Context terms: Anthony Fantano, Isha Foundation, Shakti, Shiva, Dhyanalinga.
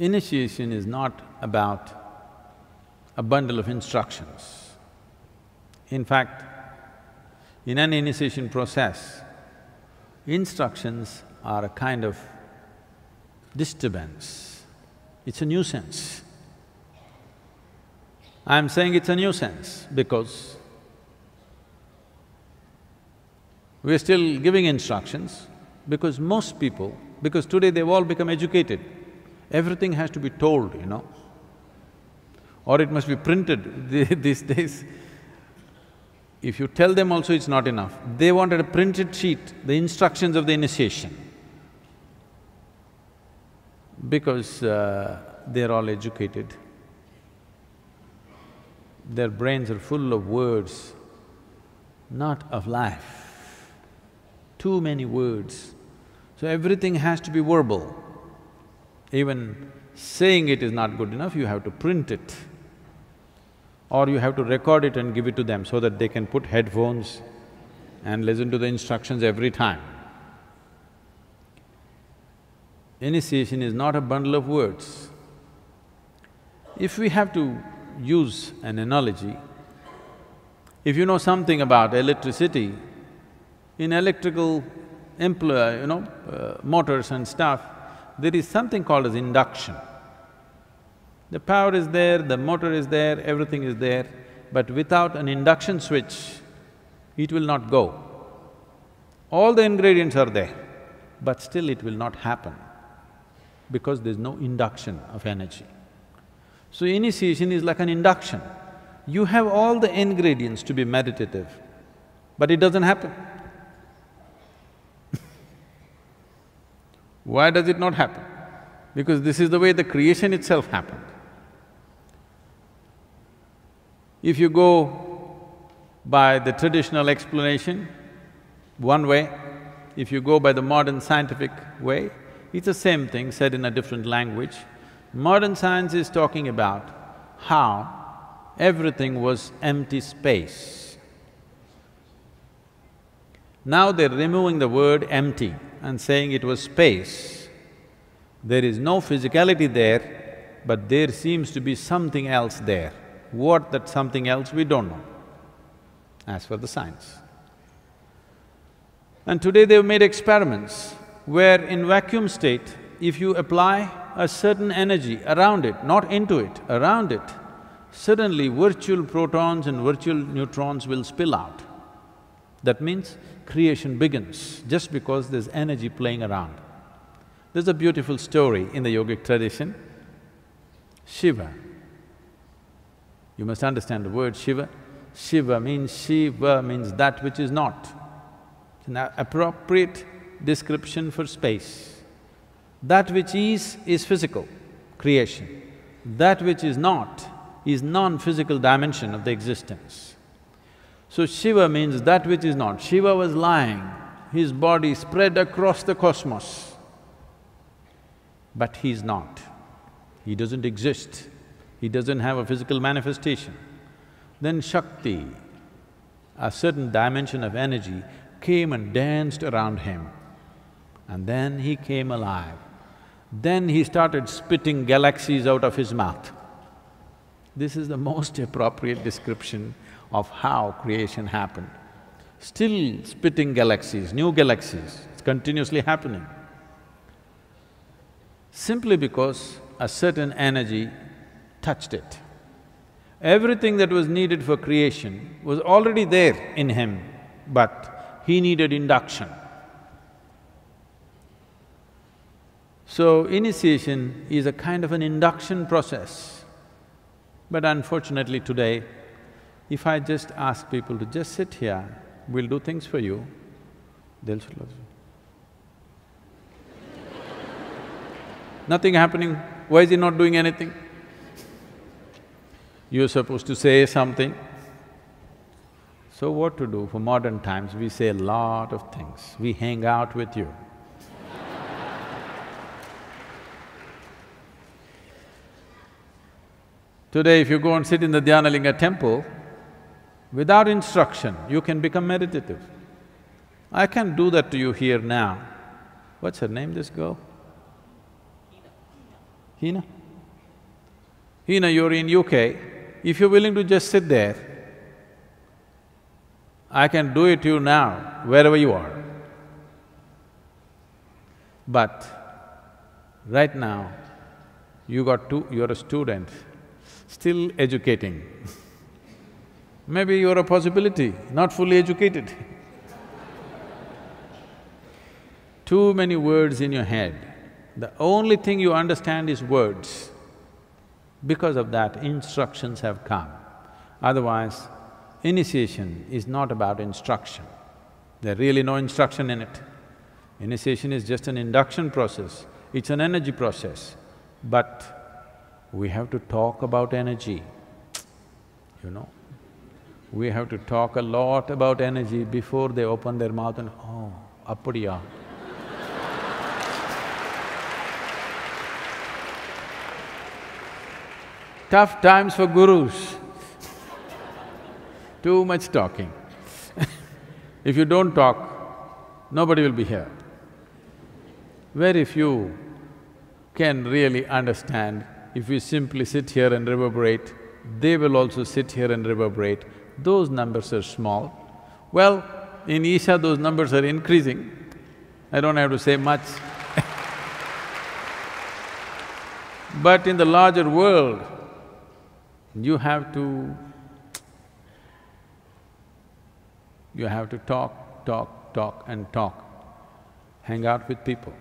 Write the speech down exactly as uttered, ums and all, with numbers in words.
Initiation is not about a bundle of instructions. In fact, in an initiation process, instructions are a kind of disturbance. It's a nuisance. I'm saying it's a nuisance because we're still giving instructions, because most people, because today they've all become educated, everything has to be told, you know, or it must be printed these days. If you tell them also, it's not enough. They wanted a printed sheet, the instructions of the initiation, because uh, they're all educated. Their brains are full of words, not of life. Too many words. So everything has to be verbal. Even saying it is not good enough, you have to print it, or you have to record it and give it to them so that they can put headphones and listen to the instructions every time. Initiation is not a bundle of words. If we have to use an analogy, if you know something about electricity, in electrical employ, you know, uh, motors and stuff, there is something called as induction. The power is there, the motor is there, everything is there, but without an induction switch, it will not go. All the ingredients are there, but still it will not happen because there's no induction of energy. So initiation is like an induction. You have all the ingredients to be meditative, but it doesn't happen. Why does it not happen? Because this is the way the creation itself happened. If you go by the traditional explanation, one way, if you go by the modern scientific way, it's the same thing said in a different language. Modern science is talking about how everything was empty space. Now they're removing the word empty and saying it was space. There is no physicality there, but there seems to be something else there. What that something else, we don't know, as for the science. And today they've made experiments where in vacuum state, if you apply a certain energy around it, not into it, around it, suddenly virtual protons and virtual neutrons will spill out. That means creation begins just because there's energy playing around. There's a beautiful story in the yogic tradition. Shiva, you must understand the word Shiva. Shiva means Shiva means that which is not. It's an appropriate description for space. That which is, is physical creation. That which is not is non-physical dimension of the existence. So Shiva means that which is not. Shiva was lying, his body spread across the cosmos. But he's not. He doesn't exist. He doesn't have a physical manifestation. Then Shakti, a certain dimension of energy, came and danced around him. And then he came alive. Then he started spitting galaxies out of his mouth. This is the most appropriate description of how creation happened. Still spitting galaxies, new galaxies, it's continuously happening. Simply because a certain energy touched it. Everything that was needed for creation was already there in him, but he needed induction. So initiation is a kind of an induction process. But unfortunately today, if I just ask people to just sit here, we'll do things for you, they'll sort of… nothing happening, why is he not doing anything? You're supposed to say something. So what to do? For modern times, we say a lot of things, we hang out with you. Today, if you go and sit in the Dhyanalinga temple, without instruction, you can become meditative. I can do that to you here now. What's her name, this girl? Hina. Hina, you're in U K, if you're willing to just sit there, I can do it to you now, wherever you are. But right now, you got two… you're a student, still educating. Maybe you're a possibility, not fully educated. Too many words in your head. The only thing you understand is words. Because of that, instructions have come. Otherwise, initiation is not about instruction. There's really no instruction in it. Initiation is just an induction process, it's an energy process. But we have to talk about energy, tch, you know. We have to talk a lot about energy before they open their mouth and, oh, appadiya. Tough times for gurus. Too much talking. If you don't talk, nobody will be here. Very few can really understand. If we simply sit here and reverberate, they will also sit here and reverberate. Those numbers are small. Well, in Isha, those numbers are increasing. I don't have to say much. But in the larger world, you have to… you have to talk, talk, talk and talk. Hang out with people.